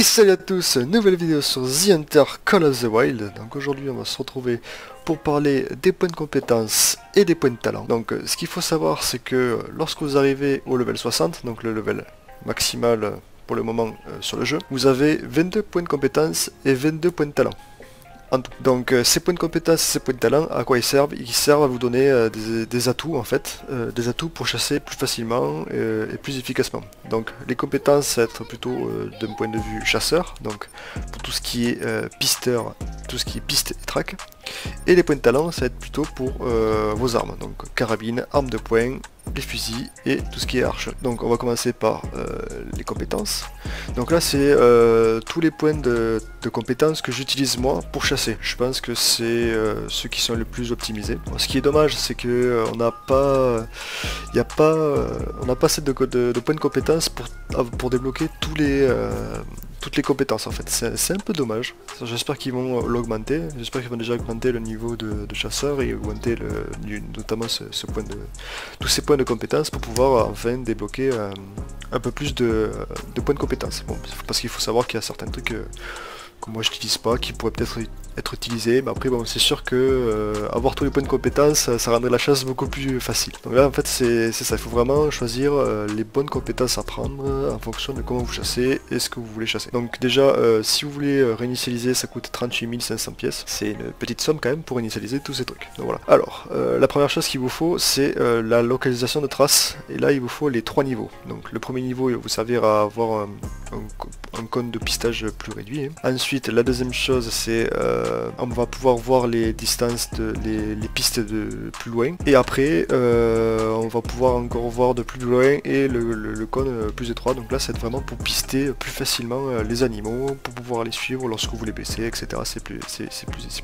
Et salut à tous, nouvelle vidéo sur The Hunter Call of the Wild. Donc aujourd'hui on va se retrouver pour parler des points de compétence et des points de talent. Donc ce qu'il faut savoir, c'est que lorsque vous arrivez au level 60, donc le level maximal pour le moment sur le jeu, vous avez 22 points de compétence et 22 points de talent en tout. Donc ces points de compétence et ces points de talent, à quoi ils servent? Ils servent à vous donner des atouts en fait, des atouts pour chasser plus facilement et plus efficacement. Donc les compétences, ça va être plutôt d'un point de vue chasseur, donc pour tout ce qui est pisteur, tout ce qui est piste et track. Et les points de talent, ça va être plutôt pour vos armes, donc carabine, armes de poing, les fusils et tout ce qui est arche. Donc on va commencer par les compétences. Donc là c'est tous les points de compétences que j'utilise moi pour chasser. Je pense que c'est ceux qui sont les plus optimisés. Bon, ce qui est dommage, c'est que on n'a pas assez de points de compétences pour débloquer toutes les compétences en fait. C'est un peu dommage. J'espère qu'ils vont l'augmenter, j'espère qu'ils vont déjà augmenter le niveau de chasseur et augmenter notamment tous ces points de compétences pour pouvoir enfin débloquer un peu plus de points de compétences. Bon, parce qu'il faut savoir qu'il y a certains trucs que moi je n'utilise pas, qui pourraient peut-être être utilisés, mais après bon, c'est sûr que avoir tous les points de compétences, ça rendrait la chasse beaucoup plus facile. Donc là en fait c'est ça, il faut vraiment choisir les bonnes compétences à prendre en fonction de comment vous chassez et ce que vous voulez chasser. Donc déjà si vous voulez réinitialiser, ça coûte 38 500 pièces, c'est une petite somme quand même pour initialiser tous ces trucs. Donc voilà. Alors la première chose qu'il vous faut, c'est la localisation de traces, et là il vous faut les 3 niveaux. Donc le premier niveau, il va vous servir à avoir un cône de pistage plus réduit, hein. Ensuite la deuxième chose, c'est on va pouvoir voir les distances, les pistes de plus loin, et après on va pouvoir encore voir de plus loin et le cône plus étroit. Donc là c'est vraiment pour pister plus facilement les animaux, pour pouvoir les suivre lorsque vous les baissez, etc. C'est plus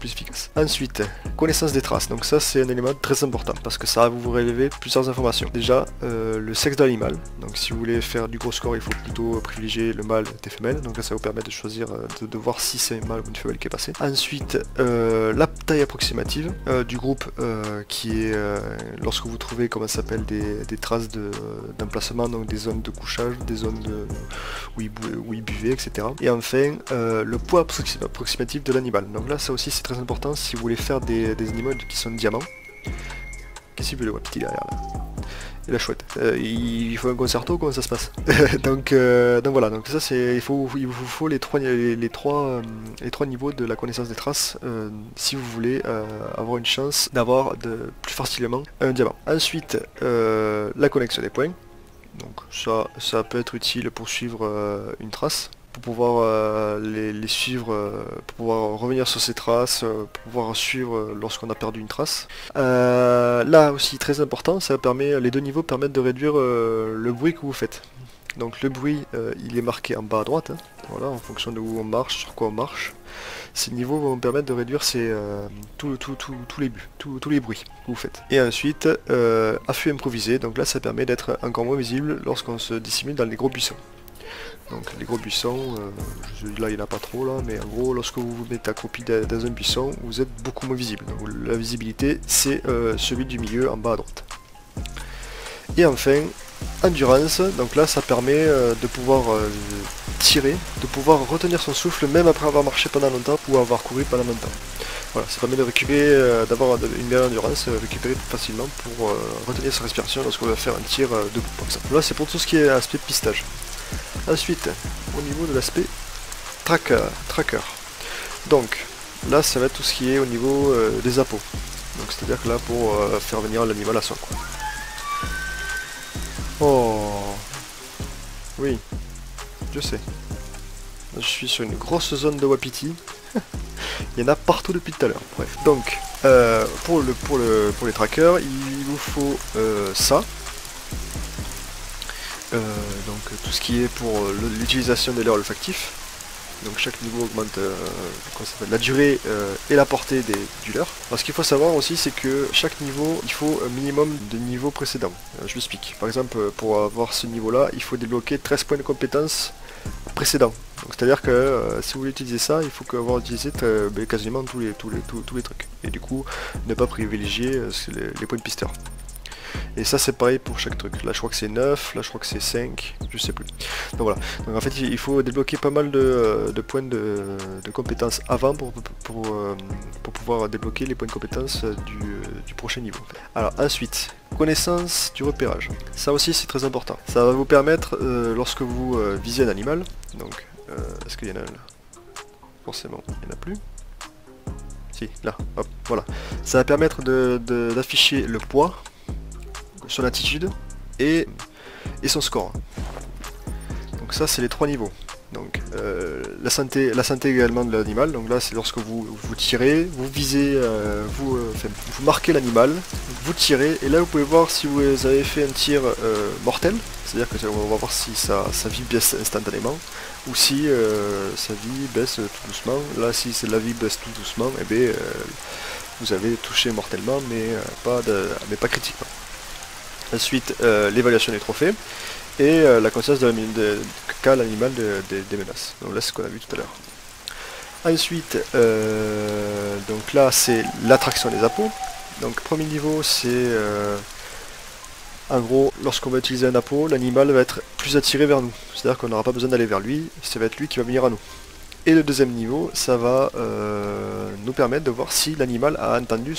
efficace. Ensuite, connaissance des traces. Donc ça c'est un élément très important parce que ça va vous révéler plusieurs informations. Déjà le sexe de l'animal. Donc si vous voulez faire du gros score, il faut plutôt privilégier le mâle des femelles. Donc là ça vous permet de choisir de voir si c'est un mâle ou une femelle qui est passée. Ensuite, la taille approximative du groupe, qui est lorsque vous trouvez, comment ça s'appelle, des traces d'emplacement, donc des zones de couchage, des zones où ils buvaient, etc. Et enfin, le poids approximatif de l'animal. Donc là, ça aussi, c'est très important si vous voulez faire des animaux qui sont diamants. Qu'est-ce qu'il veut, le petit derrière là? Et la chouette. Il faut un concerto, comment ça se passe? donc voilà, donc ça c'est, il vous faut les trois niveaux de la connaissance des traces si vous voulez avoir une chance d'avoir plus facilement un diamant. Ensuite la connexion des points. Donc ça peut être utile pour suivre une trace, pour pouvoir les suivre, pour pouvoir revenir sur ces traces, pour pouvoir suivre lorsqu'on a perdu une trace. Là aussi très important, ça permet, les deux niveaux permettent de réduire le bruit que vous faites. Donc le bruit, il est marqué en bas à droite, hein, voilà, en fonction de où on marche, sur quoi on marche. Ces niveaux vont vous permettre de réduire tous les bruits que vous faites. Et ensuite, affût improvisé, donc là ça permet d'être encore moins visible lorsqu'on se dissimule dans les gros buissons. Donc les gros buissons, là il n'y en a pas trop là, mais en gros lorsque vous vous mettez accroupi dans un buisson, vous êtes beaucoup moins visible. Donc la visibilité, c'est celui du milieu en bas à droite. Et enfin, endurance, donc là ça permet de pouvoir tirer, de pouvoir retenir son souffle même après avoir marché pendant longtemps ou avoir couru pendant longtemps. Voilà, ça permet de récupérer, d'avoir une belle endurance, récupérer facilement pour retenir sa respiration lorsqu'on va faire un tir debout par exemple. Là c'est pour tout ce qui est aspect pistage. Ensuite, au niveau de l'aspect tracker, donc là ça va être tout ce qui est au niveau des appos, donc c'est à dire que là pour faire venir l'animal à soi quoi. Oh oui, je sais, je suis sur une grosse zone de wapiti. Il y en a partout depuis tout à l'heure, bref. Donc pour les trackers, il vous faut ça. Donc tout ce qui est pour l'utilisation des leurres olfactifs. Donc chaque niveau augmente la durée et la portée du leurre. Alors ce qu'il faut savoir aussi, c'est que chaque niveau, il faut un minimum de niveaux précédents. Je m'explique. Par exemple, pour avoir ce niveau là, il faut débloquer 13 points de compétences précédents. Donc c'est à dire que si vous voulez utiliser ça, il faut avoir utilisé quasiment tous les trucs. Et du coup, ne pas privilégier les points de pisteur. Et ça c'est pareil pour chaque truc. Là je crois que c'est 9, là je crois que c'est 5, je sais plus. Donc voilà, donc en fait il faut débloquer pas mal de points de compétences avant pour pouvoir débloquer les points de compétences du prochain niveau. Alors ensuite, connaissance du repérage. Ça aussi c'est très important. Ça va vous permettre lorsque vous visez un animal, donc est-ce qu'il y en a un là? Forcément il n'y en a plus. Si, là, hop, voilà. Ça va permettre d'afficher le poids, son attitude et son score. Donc ça c'est les trois niveaux. Donc la santé également de l'animal. Donc là c'est lorsque vous tirez, vous visez, vous marquez l'animal, vous tirez, et là vous pouvez voir si vous avez fait un tir mortel, c'est-à-dire que on va voir si sa vie baisse instantanément ou si sa vie baisse tout doucement. Là si la vie baisse tout doucement, et bien vous avez touché mortellement mais pas critiquement. Ensuite l'évaluation des trophées et la conscience qu'a l'animal des menaces. Donc là c'est ce qu'on a vu tout à l'heure. Ensuite donc là c'est l'attraction des appâts. Donc premier niveau c'est en gros lorsqu'on va utiliser un appât, l'animal va être plus attiré vers nous, c'est à dire qu'on n'aura pas besoin d'aller vers lui, ça va être lui qui va venir à nous. Et le deuxième niveau, ça va nous permettre de voir si l'animal a entendu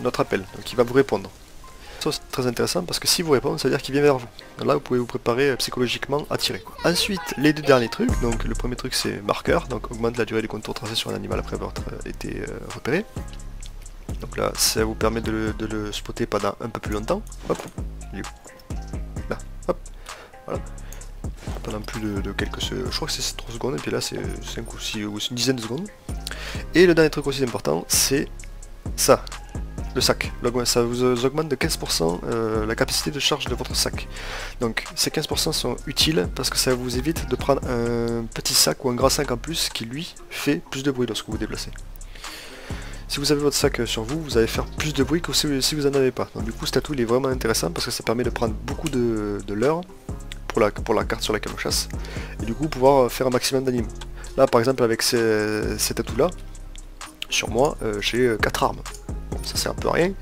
notre appel, donc il va vous répondre. Ça c'est très intéressant parce que si vous répondez, ça veut dire qu'il vient vers vous. Donc là vous pouvez vous préparer psychologiquement à tirer, quoi. Ensuite les deux derniers trucs, donc le premier truc c'est marqueur, donc augmente la durée du contour tracé sur un animal après avoir été repéré. Donc là ça vous permet de le spotter pendant un peu plus longtemps. Hop, il est où? Là, hop, voilà. Pendant plus de quelques secondes, je crois que c'est 3 secondes et puis là c'est 5 ou 6 ou une dizaine de secondes. Et le dernier truc aussi important c'est ça. Le sac, ça vous augmente de 15% la capacité de charge de votre sac. Donc ces 15% sont utiles parce que ça vous évite de prendre un petit sac ou un grand sac en plus qui lui fait plus de bruit lorsque vous vous déplacez. Si vous avez votre sac sur vous, vous allez faire plus de bruit que si vous n'en avez pas. Donc du coup cet atout il est vraiment intéressant parce que ça permet de prendre beaucoup de leurre pour la carte sur laquelle on chasse et du coup pouvoir faire un maximum d'animaux. Là par exemple avec cet atout là, sur moi j'ai 4 armes. Bon, ça sert un peu à rien,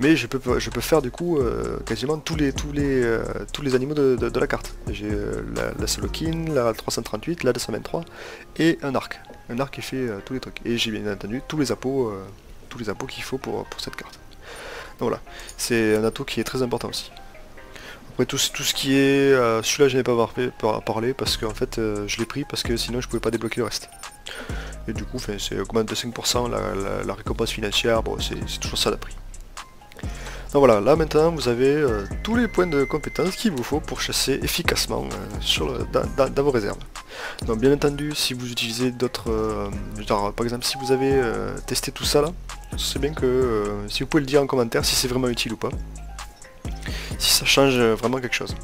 mais je peux faire du coup quasiment tous les animaux de la carte. J'ai la Solokin, la 338, la 223 et un arc. Un arc qui fait tous les trucs. Et j'ai bien entendu tous les appos qu'il faut pour cette carte. Donc voilà, c'est un atout qui est très important aussi. Après tout ce qui est... celui-là je n'ai pas parlé parce qu'en fait je l'ai pris parce que sinon je pouvais pas débloquer le reste. Et du coup c'est augmente de 5% la récompense financière, bon c'est toujours ça d'après. Donc voilà, là maintenant vous avez tous les points de compétence qu'il vous faut pour chasser efficacement dans vos réserves. Donc bien entendu si vous utilisez d'autres... par exemple si vous avez testé tout ça là, c'est bien que si vous pouvez le dire en commentaire si c'est vraiment utile ou pas, si ça change vraiment quelque chose.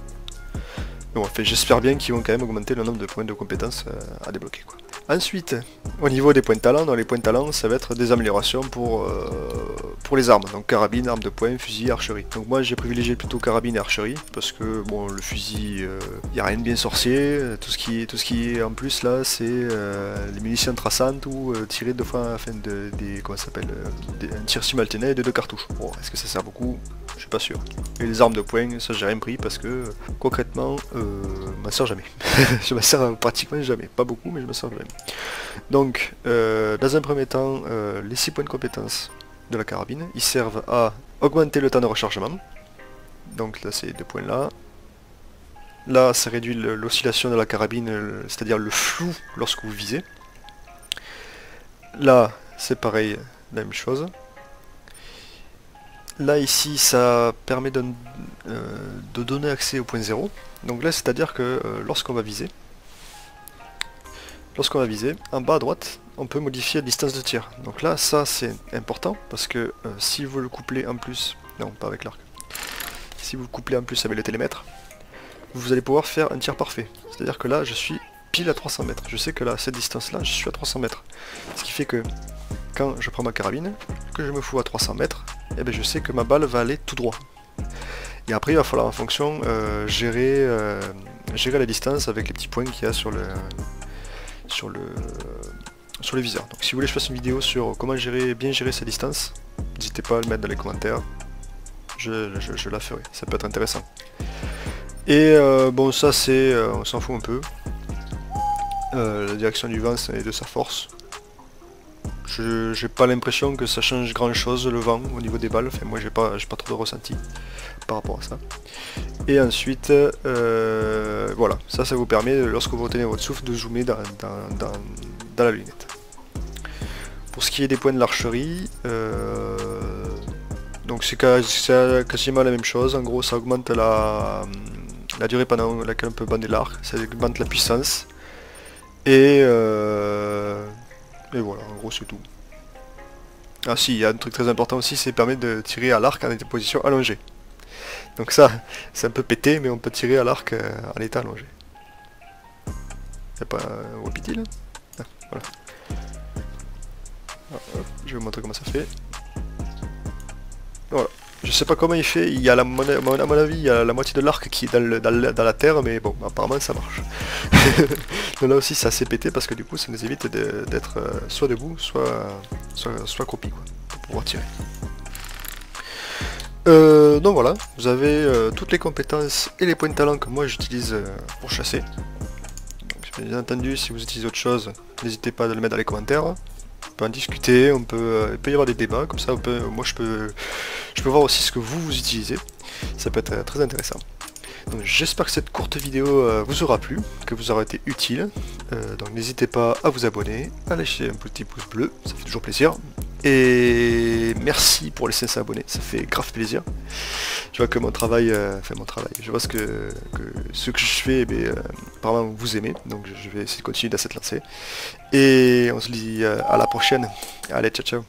Bon, en fait, j'espère bien qu'ils vont quand même augmenter le nombre de points de compétences à débloquer, quoi. Ensuite, au niveau des points de talent, dans les points de talent, ça va être des améliorations pour les armes. Donc carabine, arme de poing, fusil, archerie. Donc moi j'ai privilégié plutôt carabine et archerie, parce que bon le fusil, il n'y a rien de bien sorcier. Tout ce qui est en plus là, c'est les munitions traçantes ou tirer deux fois afin un tir simultané de deux cartouches. Bon, est-ce que ça sert beaucoup? Je suis pas sûr. Et les armes de poing, ça j'ai rien pris parce que concrètement, je m'en sers jamais. Je m'en sers pratiquement jamais. Pas beaucoup, mais je m'en sers jamais. Donc, dans un premier temps, les 6 points de compétence de la carabine, ils servent à augmenter le temps de rechargement. Donc là, c'est 2 points là. Là, ça réduit l'oscillation de la carabine, c'est-à-dire le flou lorsque vous visez. Là, c'est pareil, la même chose. Là ici ça permet de donner accès au point 0. Donc là c'est à dire que lorsqu'on va viser, en bas à droite on peut modifier la distance de tir. Donc là ça c'est important parce que si vous le couplez en plus, non pas avec l'arc, si vous le couplez en plus avec le télémètre, vous allez pouvoir faire un tir parfait. C'est à dire que là je suis pile à 300 mètres, je sais que là cette distance là je suis à 300 mètres. Ce qui fait que quand je prends ma carabine, que je me fous à 300 mètres, et eh bien je sais que ma balle va aller tout droit. Et après il va falloir en fonction gérer la distance avec les petits points qu'il y a sur le viseur. Donc si vous voulez je fasse une vidéo sur comment bien gérer sa distance, n'hésitez pas à le mettre dans les commentaires. je la ferai, ça peut être intéressant. Et bon, ça c'est, on s'en fout un peu. La direction du vent et de sa force. J'ai pas l'impression que ça change grand chose le vent au niveau des balles, enfin moi j'ai pas trop de ressenti par rapport à ça. Et ensuite voilà, ça vous permet lorsque vous retenez votre souffle de zoomer dans la lunette. Pour ce qui est des points de l'archerie, donc c'est quasiment la même chose, en gros ça augmente la durée pendant laquelle on peut bander l'arc, ça augmente la puissance et voilà, en gros c'est tout. Ah si, il y a un truc très important aussi, c'est permettre de tirer à l'arc en des positions allongées. Donc ça, c'est un peu pété, mais on peut tirer à l'arc en état allongé. Y'a pas un wapiti là? Ah, voilà. Ah, hop, je vais vous montrer comment ça fait. Voilà. Je sais pas comment il fait, il y a à mon avis, il y a la moitié de l'arc qui est dans la terre, mais bon, apparemment ça marche. Donc là aussi ça s'est pété parce que du coup ça nous évite d'être soit debout, soit accroupi quoi, pour pouvoir tirer. Donc voilà, vous avez toutes les compétences et les points de talent que moi j'utilise pour chasser. Donc, bien entendu, si vous utilisez autre chose, n'hésitez pas à le mettre dans les commentaires. On peut en discuter, on peut, il peut y avoir des débats, comme ça on peut, moi je peux voir aussi ce que vous utilisez, ça peut être très intéressant. Donc j'espère que cette courte vidéo vous aura plu, que vous aura été utile, donc n'hésitez pas à vous abonner, à lâcher un petit pouce bleu, ça fait toujours plaisir, et merci pour les 500 abonnés, ça fait grave plaisir. Je vois que mon travail, je vois ce que je fais, mais, apparemment vous aimez, donc je vais essayer de continuer dans cette lancée. Et on se dit à la prochaine. Allez, ciao ciao.